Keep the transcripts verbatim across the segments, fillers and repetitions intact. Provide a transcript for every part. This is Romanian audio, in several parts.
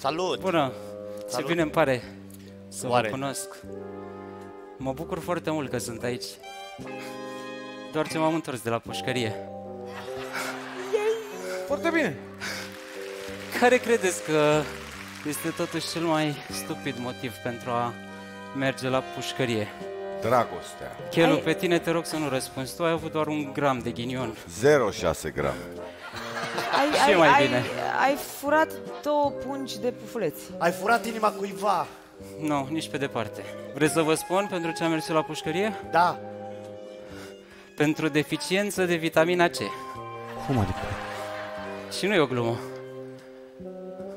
Salut! Bună! Salut. Ce bine îmi pare să Oare. vă cunosc. Mă bucur foarte mult că sunt aici. Doar ce m-am întors de la pușcărie. Foarte bine! Care credeți că este totuși cel mai stupid motiv pentru a merge la pușcărie? Dragostea. Cheloo, pe tine te rog să nu răspunzi. Tu ai avut doar un gram de ghinion. zero virgulă șase grame. Ai, ai, mai bine. Ai, ai furat două pungi de pufuleți. Ai furat inima cuiva. Nu, nici pe departe. Vreți să vă spun pentru ce am mers la pușcărie? Da. Pentru deficiență de vitamina C. Cum adică? Și nu e o glumă.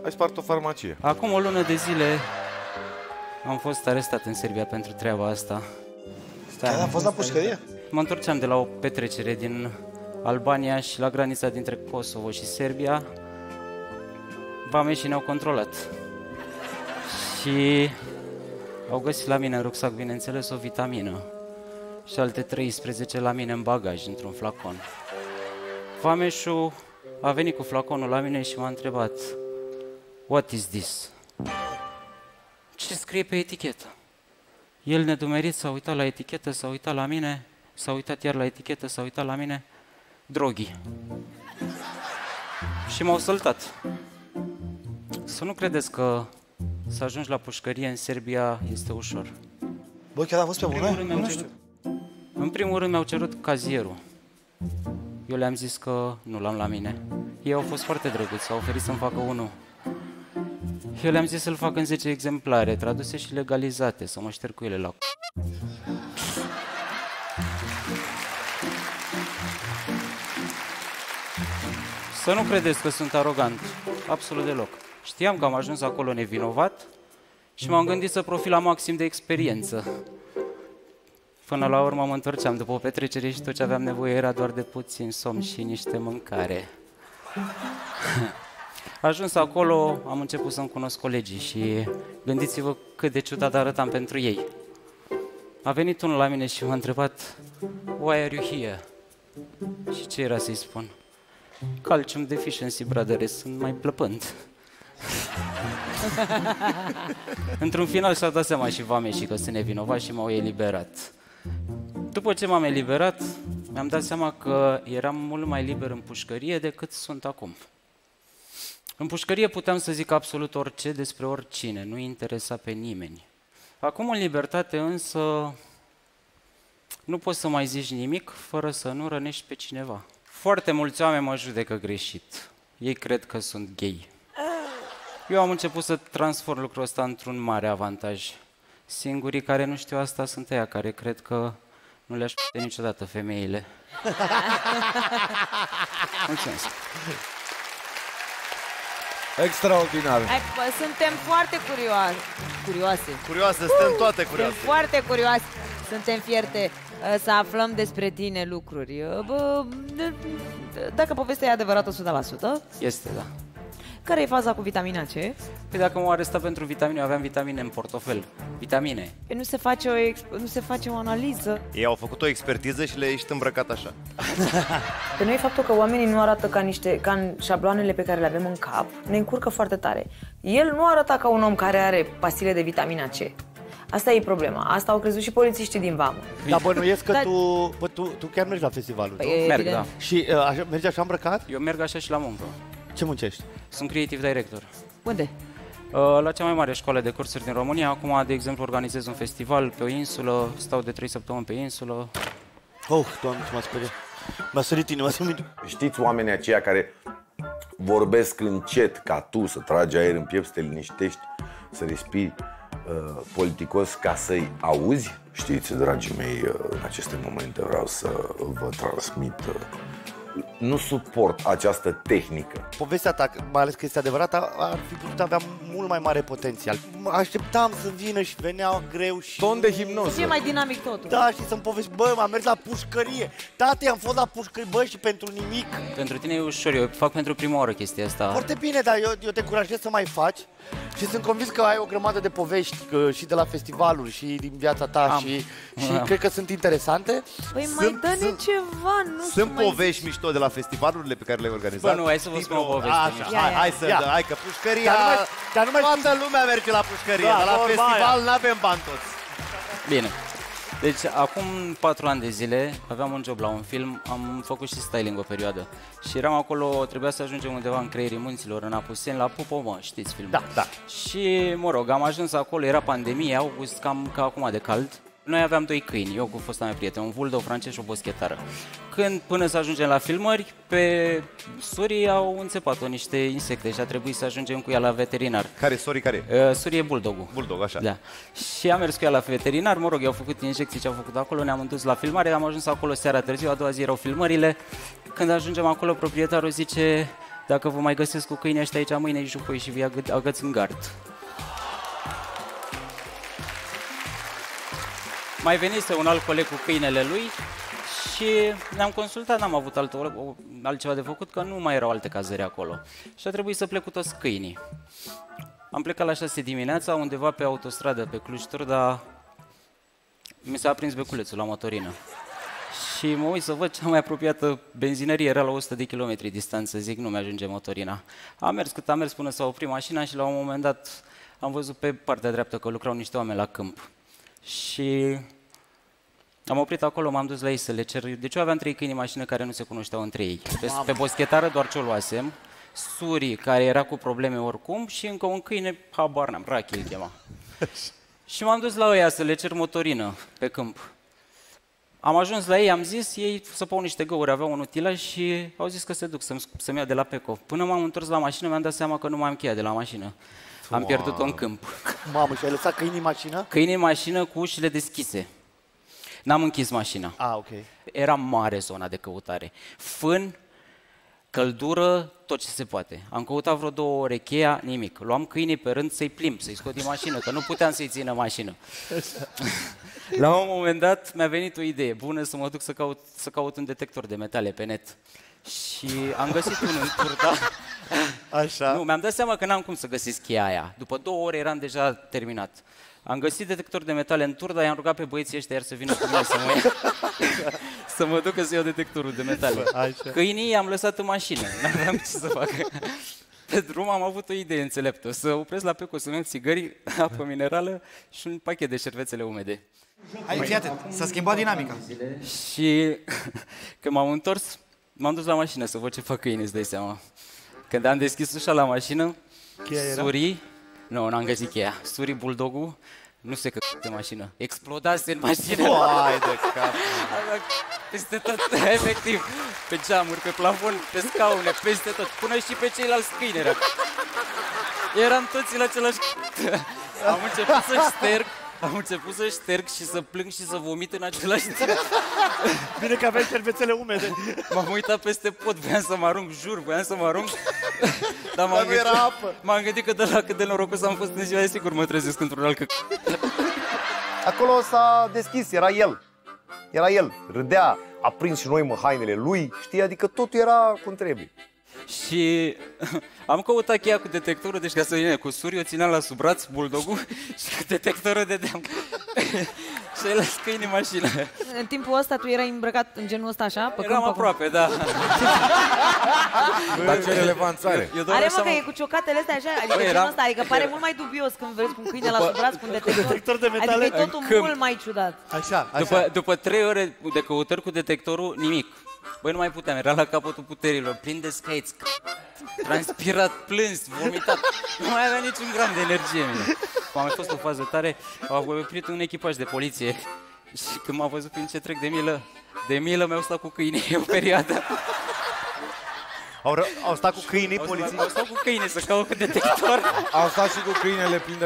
Ai spart o farmacie. Acum o lună de zile am fost arestat în Serbia pentru treaba asta. Stai, am fost la pușcărie? Mă întorceam de la o petrecere din Albania și la granița dintre Kosovo și Serbia. Vameșii ne-au controlat. Și au găsit la mine în rucsac, bineînțeles, o vitamină. Și alte treisprezece la mine în bagaj, într-un flacon. Vameșul a venit cu flaconul la mine și m-a întrebat: "What is this?" Ce scrie pe etichetă? El, nedumerit, s-a uitat la etichetă, s-a uitat la mine, s-a uitat iar la etichetă, s-a uitat la mine. Droghi. Și m-au săltat. Să nu credeți că să ajungi la pușcărie în Serbia este ușor. Bă, chiar a fost pe bună? În primul rând mi-au cerut cazierul. Eu le-am zis că nu l-am la mine. Ei au fost foarte drăguți, s-au oferit să-mi facă unul. Eu le-am zis să-l fac în zece exemplare, traduse și legalizate, să mă șterg cu ele la... Să nu credeți că sunt arogant, absolut deloc. Știam că am ajuns acolo nevinovat și m-am gândit să profit la maxim de experiență. Până la urmă mă întorceam după o petrecere și tot ce aveam nevoie era doar de puțin somn și niște mâncare. Ajuns acolo, am început să-mi cunosc colegii și gândiți-vă cât de ciudat arătam pentru ei. A venit unul la mine și m-a întrebat: "Why are you here?" Și ce era să-i spun? Calcium deficiency, brother, sunt mai plăpând. Într-un final și-au dat seama și vameșii că sunt nevinovați și m-au eliberat. După ce m-am eliberat, mi-am dat seama că eram mult mai liber în pușcărie decât sunt acum. În pușcărie puteam să zic absolut orice despre oricine, nu-i interesa pe nimeni. Acum, în libertate, însă, nu poți să mai zici nimic fără să nu rănești pe cineva. Foarte mulți oameni mă judecă greșit. Ei cred că sunt gay. Eu am început să transform lucrul ăsta într-un mare avantaj. Singurii care nu știu asta sunt ăia care cred că nu le-aș putea niciodată femeile. Mulțumesc! Extraordinar! Suntem foarte curioase. Curioase, curioase suntem toate curioase. Suntem foarte curioase. Suntem fierte să aflăm despre tine lucruri. Bă, dacă povestea e adevărată o sută la sută. Este, da. Care e faza cu vitamina C? Păi dacă m-au arestat pentru vitamine, eu aveam vitamine în portofel. Vitamine. Păi nu se face o, nu se face o analiză. Ei au făcut o expertiză și le-ai ieșit îmbrăcat așa. Pe noi faptul că oamenii nu arată ca niște, ca în șabloanele pe care le avem în cap, ne încurcă foarte tare. El nu arăta ca un om care are pastile de vitamina C. Asta e problema. Asta au crezut și polițiștii din vamă. Dar bănuiesc că da. tu, bă, tu, tu chiar mergi la festivalul. Păi, merg, da. Și uh, așa, mergi așa îmbrăcat? Eu merg așa și la muncă. Ce muncești? Sunt creative director. Unde? La cea mai mare școală de cursuri din România. Acum, de exemplu, organizez un festival pe o insulă, stau de trei săptămâni pe insulă. Oh, Doamne, ce m-a speriat. M-a sărit inima să mi... Știți oamenii aceia care vorbesc încet ca tu, să tragi aer în piept, să te liniștești, să respiri uh, politicos ca să-i auzi? Știți, dragii mei, în aceste momente vreau să vă transmit... Uh, Nu suport această tehnică. Povestea ta, mai ales că este adevărată, ar fi putut avea mult mai mare potențial. Așteptam să vină și veneau greu și... Ton de hipnoză. Să fie mai dinamic totul. Da, și să-mi povesti, bă, m-am mers la pușcărie. Tate, am fost la pușcărie, bă, și pentru nimic. Pentru tine e ușor, eu fac pentru prima oară chestia asta. Foarte bine, dar eu, eu te încurajez să mai faci. Și sunt convins că ai o grămadă de povești și de la festivaluri și din viața ta. Am. Și, și Am. Cred că sunt interesante. Păi sunt, mai dă-ne ceva, nu știu. Sunt povești mișto de la festivalurile pe care le-ai organizat. Bă, nu, hai să vă spun o poveste. Hai să dă, hai că pușcăria... Dar nu mai toată lumea merge la pușcărie, dar la festival n-avem bani toți. Bine. Deci, acum patru ani de zile, aveam un job la un film, am făcut și styling o perioadă. Și eram acolo, trebuia să ajungem undeva în Creierii Munților, în Apuseni, la Popomă, știți filmul? Da, da. Și, mă rog, am ajuns acolo, era pandemie, august, cam ca acum de cald. Noi aveam doi câini, eu cu fosta mea prietenă, un bulldog francez și o boschetară. Când, până să ajungem la filmări, pe Suri au înțepat-o niște insecte și a trebuit să ajungem cu ea la veterinar. Care, Suri, care? Uh, Suri e bulldogul. Bulldog, așa. Da. Și am mers cu ea la veterinar, mă rog, i-au făcut injecții ce au făcut acolo, ne-am dus la filmare, am ajuns acolo seara târziu, a doua zi erau filmările. Când ajungem acolo, proprietarul zice, dacă vă mai găsesc cu câinii ăștia aici, mâine-i jupoi și vi agăți în gard. Mai venise un alt coleg cu câinele lui și ne-am consultat, n-am avut altă, altceva de făcut, că nu mai erau alte cazări acolo. Și a trebuit să plec cu toți câinii. Am plecat la șase dimineața, undeva pe autostradă, pe Cluj-Turda, mi s-a aprins beculețul la motorină. Și mă uit să văd, cea mai apropiată benzinărie era la o sută de kilometri distanță, zic, nu mi-ajunge motorina. Am mers cât am mers până s-a oprit mașina și la un moment dat am văzut pe partea dreaptă că lucrau niște oameni la câmp. Și am oprit acolo, m-am dus la ei să le cer. Deci eu aveam trei câini în mașină care nu se cunoșteau între ei. Pe, pe boschetară doar ce o luasem, Suri, care era cu probleme oricum, și încă un câine, habar n-am, Rachi îl chema. Și m-am dus la ei să le cer motorină pe câmp. Am ajuns la ei, am zis, ei să pau niște găuri, aveau un utilaj și au zis că se duc să-mi să ia de la Peco. Până m-am întors la mașină, mi-am dat seama că nu mai am cheia de la mașină. Am pierdut-o în câmp. Mamă, și ai lăsat câinii în mașină? Câinii în mașină cu ușile deschise. N-am închis mașina. Ah, ok. Era mare zona de căutare. Fân, căldură, tot ce se poate. Am căutat vreo două ore cheia, nimic. Luam câinii pe rând să-i plimb, să-i scot din mașină, că nu puteam să-i țină mașină. La un moment dat mi-a venit o idee bună să mă duc să caut, să caut un detector de metale pe net. Și am găsit unul în Turda. Așa. Nu, mi-am dat seama că n-am cum să găsesc cheia aia. După două ore eram deja terminat. Am găsit detector de metale în Turda, i-am rugat pe băieții ăștia iar să vină cu mine să mă ia, să mă ducă să iau detectorul de metale. Așa. Câinii i-am lăsat în mașină, n-aveam ce să fac. Pe drum am avut o idee înțeleptă, să opresc la Peco, să-mi iau țigări, apă minerală și un pachet de șervețele umede. Hai, iată, s-a schimbat dinamica. Și când m-am întors, m-am dus la mașină să văd ce fac câinii, îți dai seama. Când am deschis ușa la mașină, Suri, nu, n-am găsit cheia, Suri, bulldogul, nu se căcă de mașină, explodase în mașină. Uai de cap! Peste tot, efectiv, pe geamuri, pe plafon, pe scaune, peste tot, până și pe ceilalți câini era. Eram toți la același... Am început să-și sterg. Am început să șterg și să plâng și să vomit în același timp. Bine că aveai șervețele umede. M-am uitat peste pot, voiam să mă arunc, jur, voiam să mă arunc. Dar m-am gândit, m-am gândit că de la cât de norocos am fost în ziua, sigur mă trezesc într-un alt căc. Acolo s-a deschis, era el. Era el, râdea, a prins și noi mă hainele lui, știi, adică totul era cum trebuie. Și am căutat cheia cu detectorul, deci ca să vină cu Suri, o țineam la sub braț, bulldogul, și cu detectorul dădeam. Și ai lăsat câinii în mașină. În timpul ăsta tu erai îmbrăcat în genul ăsta așa? Pe Eram aproape, da. Dar ce relevanțare. Are mă că e cu ciocatele astea așa, adică genul ăsta, adică pare mult mai dubios când vezi cu un câine la sub braț, cu un detector de metale. Adică e totul mult mai ciudat. Așa, așa. După trei ore de căutări cu detectorul, nimic. Băi, nu mai puteam, era la capătul puterilor, plin de scați, transpirat, plâns, vomitat, nu mai avea niciun gram de energie mine. M-a mai fost o fază tare, au oprit un echipaj de poliție și când m-a văzut prin ce trec de milă, de milă mi-au stat cu câinii o perioadă. Au, au stat cu câinii poliții? Au stat cu câinii să caut cu detector. Au stat și cu câinele plin de...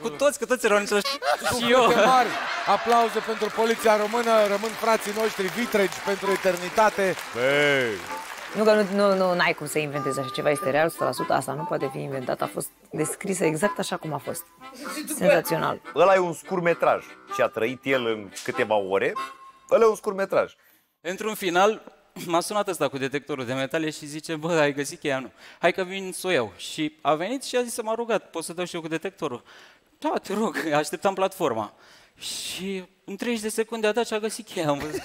Cu toți, că toți erau nici și eu. Mari. Aplauze pentru poliția română, rămân frații noștri vitregi pentru eternitate. Băi! Nu că nu, nu, n-ai cum să inventezi așa ceva, este real, o sută la sută, asta nu poate fi inventat, a fost descrisă exact așa cum a fost. Senzațional. Ăla e un scurtmetraj și a trăit el în câteva ore, ăla e un scurtmetraj. Într-un final... m-a sunat ăsta cu detectorul de metale și zice, bă, ai găsit cheia? Nu. Hai că vin să o iau. Și a venit și a zis, m-a rugat, pot să dau și eu cu detectorul? Da, te rog, așteptam platforma. Și în treizeci de secunde a dat și a găsit cheia. Am văzut.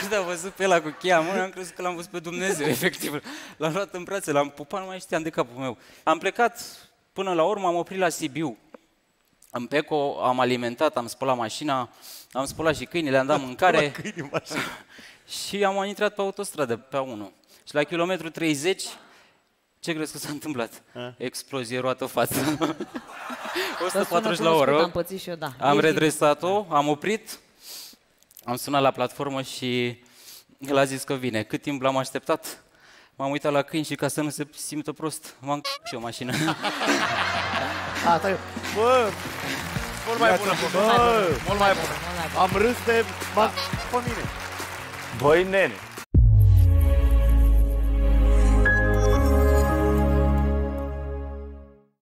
Când am văzut pe ăla cu cheia în mână, am crezut că l-am văzut pe Dumnezeu, efectiv. L-am luat în brațe, l-am pupat, nu mai știam de capul meu. Am plecat, până la urmă am oprit la Sibiu. În Peco am alimentat, am spălat mașina, am spălat și câinile, am dat mâncare. Câini, și am intrat pe autostradă, pe A unu. Și la kilometru treizeci, ce crezi că s-a întâmplat? A? Explozie, roată față. o sută patruzeci la oră. Am pățit și eu, da. Am redresat-o, am oprit, am sunat la platformă și el a zis că vine. Cât timp l-am așteptat? M-am uitat la câini și ca să nu se simtă prost, m-am și o mașină. A, stai eu. Bă, mult mai bună, bă, mult mai bună. Am râs de... Bă, mine. Băi, nene.